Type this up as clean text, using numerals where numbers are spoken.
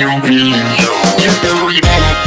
you feeling low, you know you better.